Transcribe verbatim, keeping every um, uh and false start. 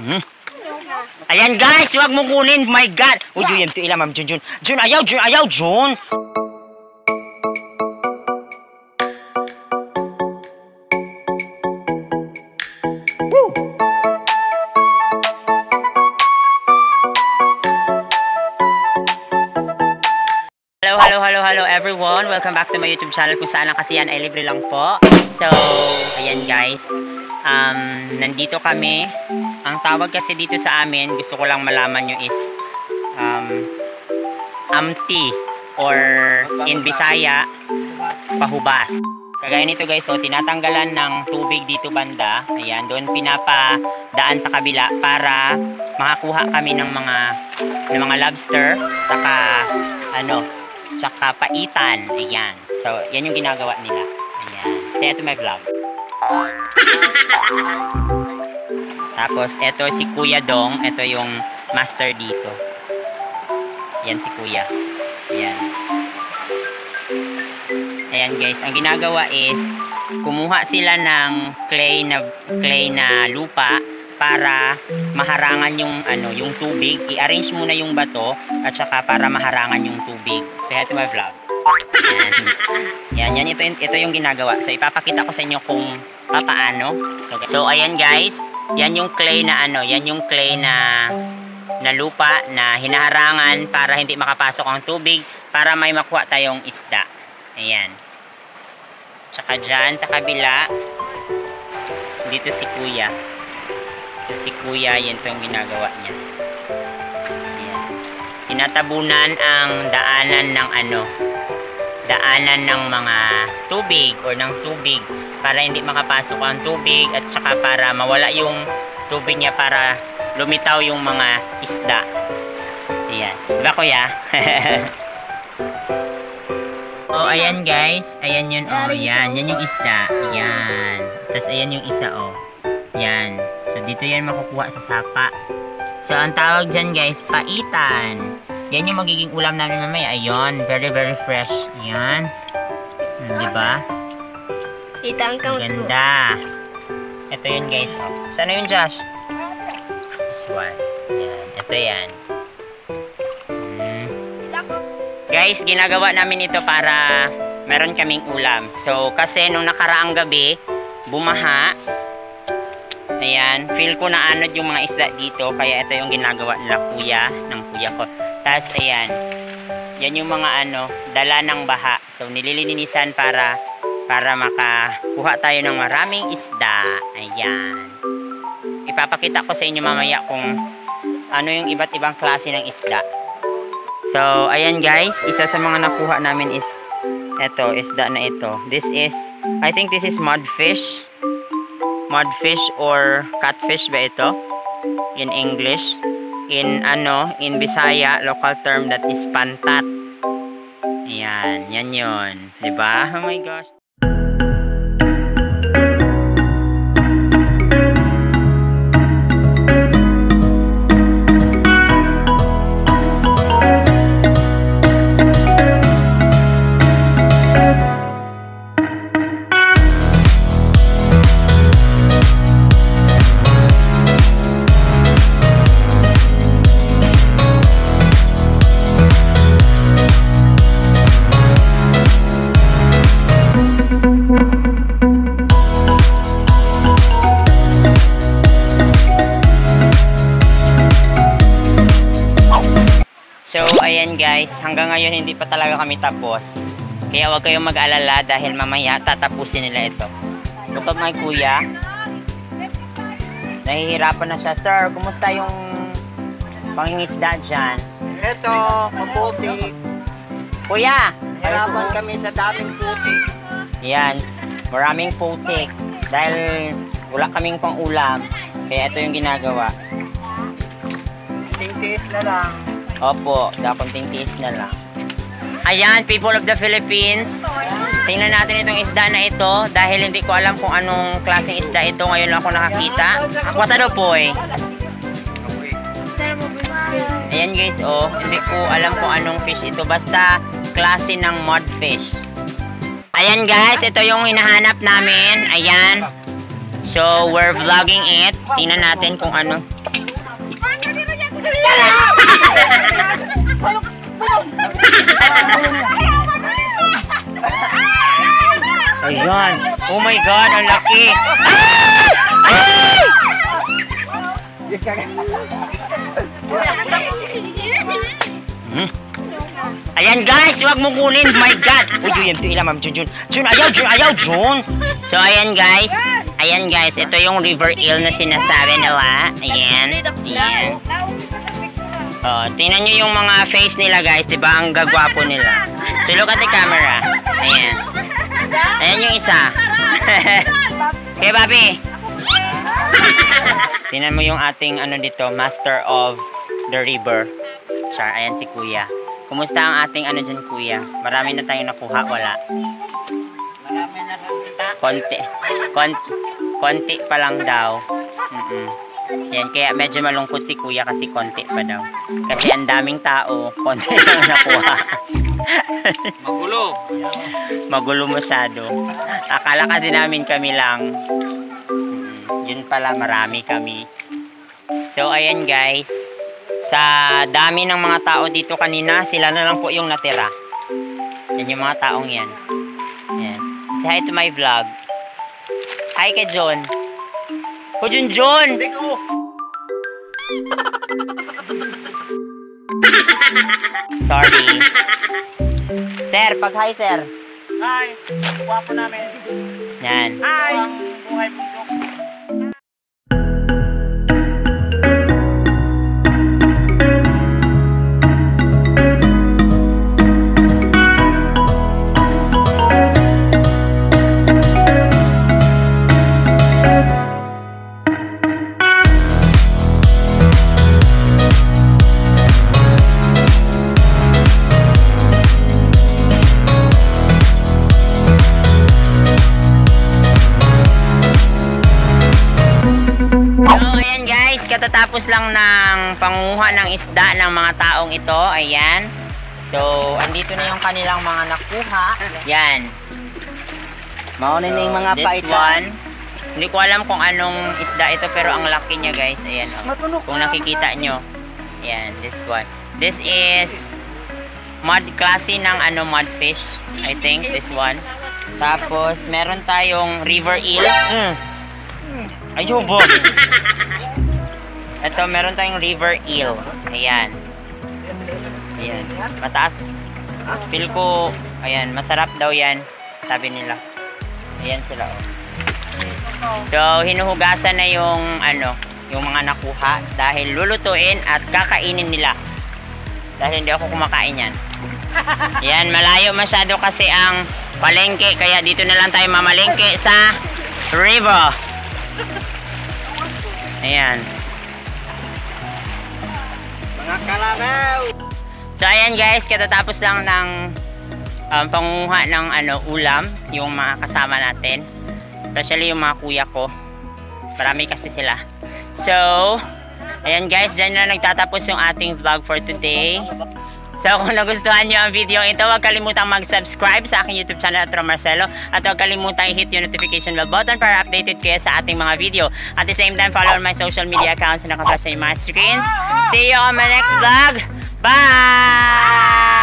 Hmm. Ayan guys, huwag mong kunin. My God. Uy, yun to ila, ma'am. Jun, Jun. Jun, ayaw, Jun, ayaw, Jun. Hello, hello, hello everyone. Welcome back to my YouTube channel kung saan kasi yan ay libre lang po. So, ayan guys. Um, nandito kami. Ang tawag kasi dito sa amin, gusto ko lang malaman nyo is um, amti or in Bisaya, pahubas. Kagaya nito guys, so tinatanggalan ng tubig dito banda. Ayan, doon pinapadaan sa kabila para makakuha kami ng mga ng mga lobster, saka ano, tsaka paitan. Ayan. So, yan yung ginagawa nila. Ayan. So, eto may vlog. Tapos, eto si Kuya Dong. Eto yung master dito. Ayan si Kuya. Ayan. Ayan guys. Ang ginagawa is, kumuha sila ng clay na, clay na lupa para maharangan yung ano, yung tubig. I-arrange muna yung bato at saka para maharangan yung tubig. So, ito my vlog. Yan, yan, yan ito, ito yung ginagawa. So, ipapakita ko sa inyo kung paano. So, ayan guys, yan yung clay na ano, yan yung clay na na lupa na hinaharangan para hindi makapasok ang tubig para may makuha tayong isda. Ayan. Tsaka dyan, sa kabila, dito si Kuya. Si Kuya, yan itong ginagawa niya. Ayan. Tinatabunan ang daanan ng ano, daanan ng mga tubig or ng tubig para hindi makapasok ang tubig at saka para mawala yung tubig niya para lumitaw yung mga isda. Ayan. Diba Kuya? Oh, ayan guys. Ayan yun. Oh, ayan. Yan yung isda. Ayan. Tapos ayan yung isa oh. Ayan. So, dito yan makukuha sa sapa. So, ang tawag dyan guys, paitan. Yan yung magiging ulam namin mamaya. Ayun, very very fresh. Ayan. Hmm, diba? Itang kang ganda. Ito yun guys. Oh. Saan yun Josh? This one. Ayan. Ito yan. Hmm. Guys, ginagawa namin ito para meron kaming ulam. So, kasi nung nakaraang gabi, bumaha. Ayan, feel ko na anod yung mga isda dito kaya ito yung ginagawa nila kuya ng kuya ko. Tapos ayan, yan yung mga ano, dala ng baha. So nililinisan para para makakuha tayo ng maraming isda. Ayan. Ipapakita ko sa inyo mamaya kung ano yung iba't ibang klase ng isda. So ayan guys, isa sa mga nakuha namin is ito, isda na ito. This is, I think this is mudfish. Mudfish or catfish ba ito? In English. In ano, in Bisaya, local term that is pantat. Ayan, yan yun. Diba? Oh my gosh. Guys, hanggang ngayon hindi pa talaga kami tapos. Kaya huwag kayong mag-alala dahil mamaya tatapusin nila ito. Kapag may kuya, nahihirapan na siya. Sir, kumusta yung pangingisda dyan? Ito, mabuti. Kuya, hirapan kami sa daming putik. Yan, maraming putik. Dahil wala kaming pang ulam. Kaya ito yung ginagawa. Tingtis na lang. Opo, dakunting tiis na lang. Ayan, people of the Philippines. Tingnan natin itong isda na ito. Dahil hindi ko alam kung anong klaseng isda ito. Ngayon lang ako nakakita. Akwatado po eh. Ayan guys, oh. Hindi ko alam kung anong fish ito. Basta, klase ng mudfish. Ayan guys, ito yung hinahanap namin. Ayan. So, we're vlogging it. Tingnan natin kung ano. Ayan. Oh my God, ang laki. Ayan guys, huwag mong kunin. My God. Uy, yun to ilam, ma'am. Jun, Jun. Jun, ayaw, Jun, ayaw, Jun. So, ayan guys. Ayan guys, ito yung river eel na sinasabi nila. Ayan. Ayan. Oh, tingnan nyo yung mga face nila guys, di ba? Ang gagwapo nila. So, look at the camera. Ayan. Ayan yung isa. Okay, Papi. Tingnan mo yung ating ano dito, master of the river. Char, ayan si Kuya. Kumusta ang ating ano dyan, Kuya? Marami na tayong nakuha, wala. Marami na nakita. Konti. Konti, konti pa lang daw. Mm-mm. Yan, kaya medyo malungkot si Kuya kasi konti pa daw. Kasi ang daming tao, konti lang nakuha. Magulo. Magulo masyado. Akala kasi namin kami lang. Yun pala, marami kami. So, ayan guys. Sa dami ng mga tao dito kanina, sila na lang po yung natira. Yan yung mga taong yan. Yan. Say hi to my vlog. Hi kay John. Ko Jun Jun. Sorry. Sir, pag hi sir. Hi. Guwapo namin. Yan. Hi. Buhay bundok. Katatapos lang ng panguha ng isda ng mga taong ito. Ayan. So, andito na yung kanilang mga nakuha. Ayan. Maunin na yung mga paitan. Hindi ko alam kung anong isda ito pero ang laki niya guys. Ayan. Kung nakikita nyo. Ayan. This one. This is mud klase ng ano, mudfish. I think this one. Tapos, meron tayong river eel. Mm. Ayaw ba? Ito, meron tayong river eel. Ayan. Ayan. Mataas. Feel ko, ayan, masarap daw yan. Sabi nila. Ayan sila. Oh. So, hinuhugasan na yung, ano, yung mga nakuha. Dahil lulutuin at kakainin nila. Dahil hindi ako kumakain yan. Ayan, malayo masyado kasi ang palengke. Kaya dito na lang tayo mamalengke sa river. Ayan. So ayan guys, katatapos lang ng um, pangunguha ng ano, ulam yung mga kasama natin. Especially yung mga kuya ko. Marami kasi sila. So, ayan guys, dyan na nagtatapos yung ating vlog for today. So kung nagustuhan nyo ang video ito, huwag kalimutang mag-subscribe sa aking YouTube channel at Rom Marcelo. At huwag kalimutang i-hit yung notification bell button para updated kayo sa ating mga video. At the same time, follow on my social media accounts na nakaflash na yung mga screens. See you on my next vlog. Bye!